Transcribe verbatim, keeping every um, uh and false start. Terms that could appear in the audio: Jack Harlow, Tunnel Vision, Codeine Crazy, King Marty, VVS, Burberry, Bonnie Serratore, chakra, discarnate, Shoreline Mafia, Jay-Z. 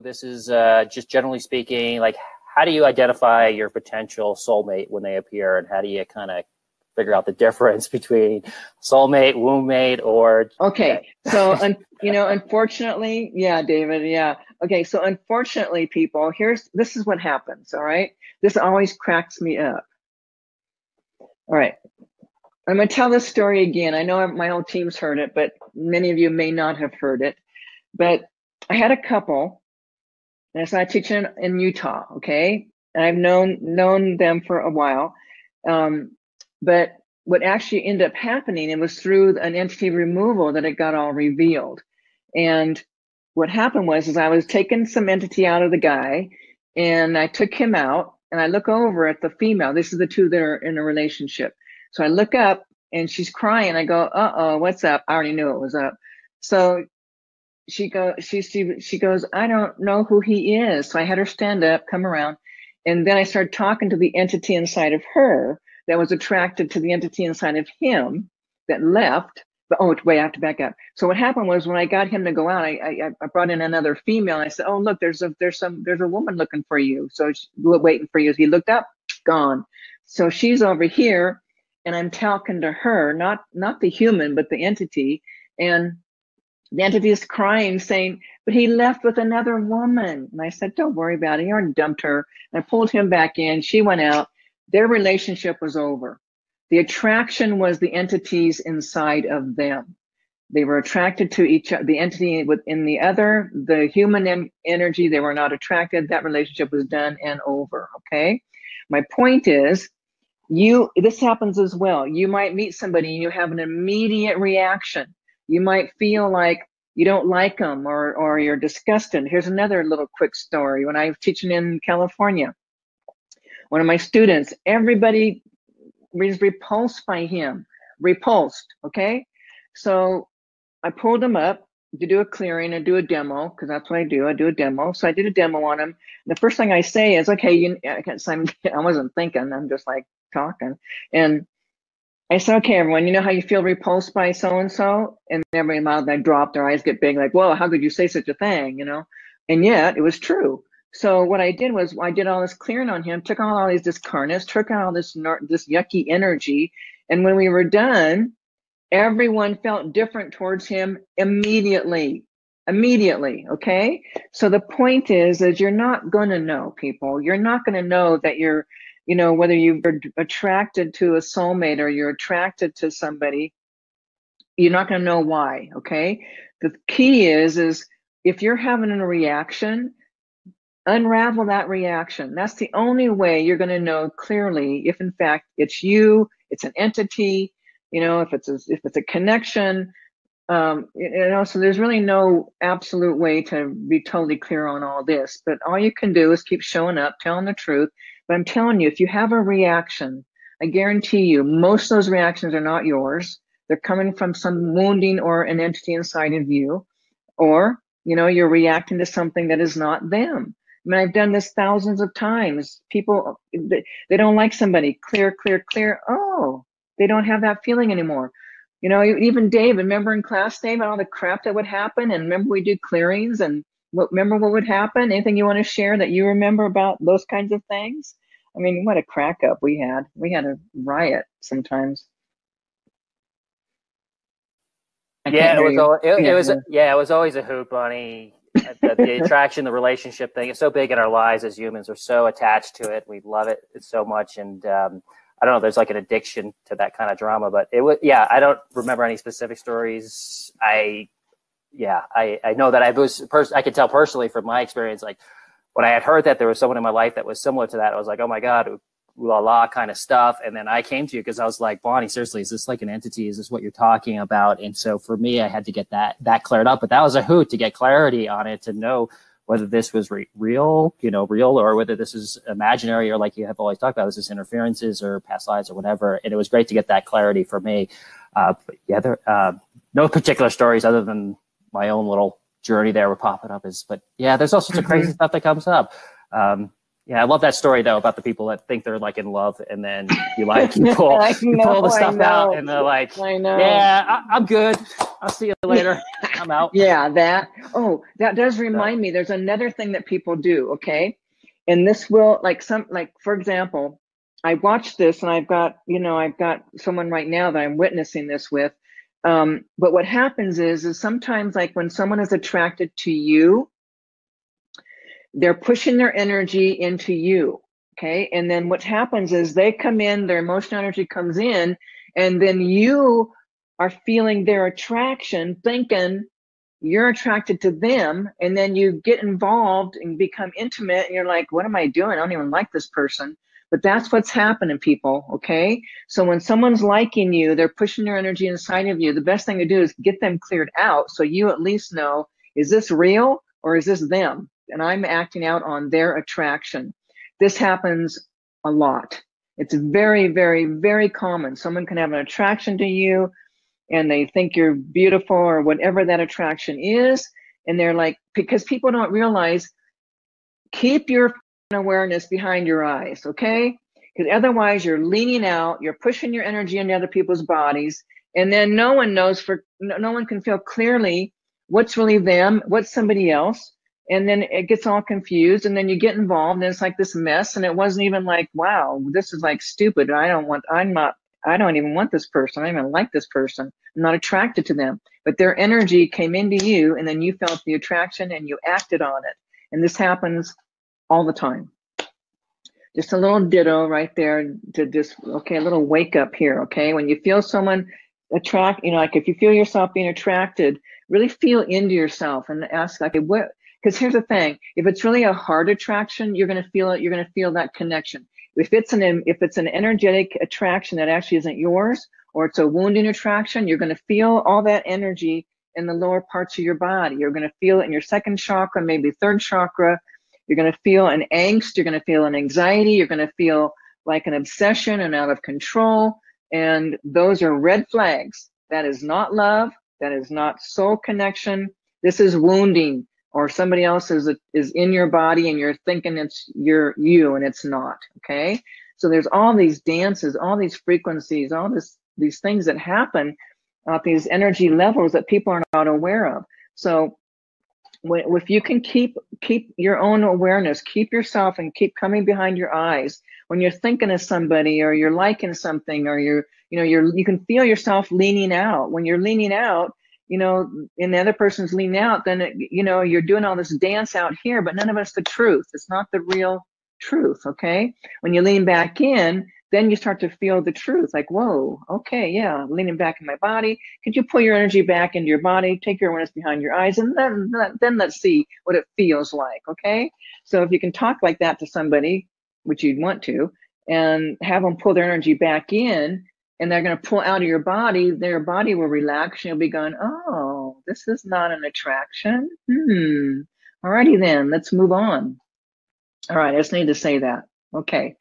This is uh, just generally speaking, like, how do you identify your potential soulmate when they appear, and how do you kind of figure out the difference between soulmate, womb-mate, or... Okay, so, un you know, unfortunately, yeah, David, yeah. Okay, so unfortunately, people, here's, this is what happens, all right? This always cracks me up. All right, I'm going to tell this story again. I know my whole team's heard it, but many of you may not have heard it. But I had a couple... And I started teaching in Utah, okay? And I've known known them for a while. Um, but what actually ended up happening, it was through an entity removal that it got all revealed. And what happened was, is I was taking some entity out of the guy, and I took him out, and I look over at the female. This is the two that are in a relationship. So I look up, and she's crying. I go, uh-oh, what's up? I already knew it was up. So... She goes, she, she, she goes, I don't know who he is. So I had her stand up, come around. And then I started talking to the entity inside of her that was attracted to the entity inside of him that left. But, oh, wait, I have to back up. So what happened was, when I got him to go out, I, I, I brought in another female. And I said, oh, look, there's a, there's some, there's a woman looking for you. So she's waiting for you. He looked up, gone. So she's over here, and I'm talking to her, not, not the human, but the entity. And the entity is crying, saying, but he left with another woman. And I said, don't worry about it. He already dumped her. And I pulled him back in. She went out. Their relationship was over. The attraction was the entities inside of them. They were attracted to each other. The entity within the other, the human energy, they were not attracted. That relationship was done and over, okay? My point is, you. This happens as well. You might meet somebody and you have an immediate reaction. You might feel like you don't like them, or, or you're disgusted. Here's another little quick story. When I was teaching in California, one of my students, everybody was repulsed by him, repulsed, okay? So I pulled him up to do a clearing and do a demo, because that's what I do, I do a demo. So I did a demo on him. The first thing I say is, okay, you, I, can't, so I'm, I wasn't thinking, I'm just like talking. And I said, okay, everyone, you know how you feel repulsed by so-and-so? And every mouth they drop, their eyes get big, like, whoa, how could you say such a thing, you know? And yet, it was true. So what I did was, I did all this clearing on him, took out all these discarnates, took out all this, this yucky energy, and when we were done, everyone felt different towards him immediately, immediately, okay? So the point is, is you're not going to know, people. You're not going to know that you're, you know, whether you're attracted to a soulmate or you're attracted to somebody, you're not going to know why, okay? The key is, is if you're having a reaction, unravel that reaction. That's the only way you're going to know clearly if, in fact, it's you, it's an entity, you know, if it's a, if it's a connection, um, you know, so there's really no absolute way to be totally clear on all this. But all you can do is keep showing up, telling the truth. But I'm telling you, if you have a reaction, I guarantee you, most of those reactions are not yours. They're coming from some wounding or an entity inside of you, or, you know, you're reacting to something that is not them. I mean, I've done this thousands of times. People, they don't like somebody, clear, clear, clear. Oh, they don't have that feeling anymore. You know, even Dave, remember in class, Dave, and all the crap that would happen, and remember we do clearings, and what, remember what would happen? Anything you want to share that you remember about those kinds of things? I mean, what a crack up we had. We had a riot sometimes. I yeah, it was, always, it, yeah. It was, yeah, it was always a hoot, Bonnie. The, the attraction, the relationship thing is so big in our lives as humans. We're so attached to it. We love it so much. And um, I don't know, there's like an addiction to that kind of drama, but it was, yeah, I don't remember any specific stories. I, yeah, I, I know that I was, pers I could tell personally from my experience, like, when I had heard that there was someone in my life that was similar to that, I was like, oh my God, la la kind of stuff. And then I came to you because I was like, Bonnie, seriously, is this like an entity? Is this what you're talking about? And so for me, I had to get that that cleared up. But that was a hoot to get clarity on it, to know whether this was re real, you know, real, or whether this is imaginary, or like you have always talked about, this is interferences or past lives or whatever. And it was great to get that clarity for me. Uh, but yeah, there, uh, no particular stories other than my own little journey there were popping up is, but yeah, there's all sorts of crazy stuff that comes up. Um, Yeah, I love that story though about the people that think they're like in love, and then you like you pull, know, you pull the stuff out, and they're like, I know. "Yeah, I, I'm good. I'll see you later. I'm out." Yeah, that. Oh, that does remind so. me. There's another thing that people do. Okay, and this will like some like for example, I watched this, and I've got you know I've got someone right now that I'm witnessing this with. Um, but what happens is is sometimes like when someone is attracted to you, they're pushing their energy into you, okay? And then what happens is they come in, their emotional energy comes in, and then you are feeling their attraction, thinking you're attracted to them, and then you get involved and become intimate, and you're like, what am I doing? I don't even like this person. But that's what's happening, people, okay? So when someone's liking you, they're pushing their energy inside of you, the best thing to do is get them cleared out so you at least know, is this real or is this them? And I'm acting out on their attraction. This happens a lot. It's very, very, very common. Someone can have an attraction to you and they think you're beautiful or whatever that attraction is. And they're like, because people don't realize, keep your awareness behind your eyes, okay? Because otherwise you're leaning out, you're pushing your energy into other people's bodies. And then no one knows for, no one can feel clearly what's really them, what's somebody else. And then it gets all confused, and then you get involved, and it's like this mess. And it wasn't even like, wow, this is like stupid. I don't want, I'm not, I don't even want this person. I don't even like this person. I'm not attracted to them. But their energy came into you, and then you felt the attraction, and you acted on it. And this happens all the time. Just a little ditto right there to just, okay, a little wake up here, okay? When you feel someone attract, you know, like if you feel yourself being attracted, really feel into yourself and ask, like, what? Because here's the thing, if it's really a heart attraction, you're going to feel it, you're going to feel that connection. If it's an if it's an energetic attraction that actually isn't yours, or it's a wounding attraction, you're going to feel all that energy in the lower parts of your body. You're going to feel it in your second chakra, maybe third chakra. You're going to feel an angst, you're going to feel an anxiety, you're going to feel like an obsession and out of control. And those are red flags. That is not love, that is not soul connection. This is wounding. Or somebody else is is in your body and you're thinking it's your you and it's not, okay? So there's all these dances, all these frequencies, all this these things that happen at these energy levels that people are not aware of. So if you can keep keep your own awareness, keep yourself and keep coming behind your eyes when you're thinking of somebody or you're liking something or you're you know you're you can feel yourself leaning out. When you're leaning out, you know, and the other person's leaning out, then, it, you know, you're doing all this dance out here, but none of it's the truth. It's not the real truth, okay? When you lean back in, then you start to feel the truth, like, whoa, okay, yeah, I'm leaning back in my body. Could you pull your energy back into your body, take your awareness behind your eyes, and then, then let's see what it feels like, okay? So if you can talk like that to somebody, which you'd want to, and have them pull their energy back in, and they're going to pull out of your body, their body will relax, and you'll be going, oh, this is not an attraction. Hmm. All righty then, let's move on. All right, I just need to say that. Okay.